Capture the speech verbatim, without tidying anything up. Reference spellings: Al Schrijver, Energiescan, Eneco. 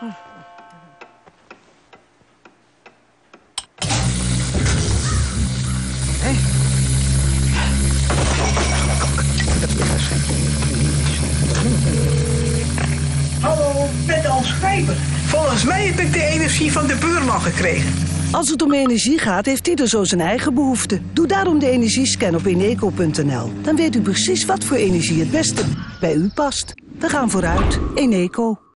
Hallo, met Al Schrijver. Volgens mij heb ik de energie van de buurman gekregen. Als het om energie gaat, heeft ieder zo zijn eigen behoefte. Doe daarom de Energiescan op eneco punt n l. Dan weet u precies wat voor energie het beste bij u past. We gaan vooruit. Eneco.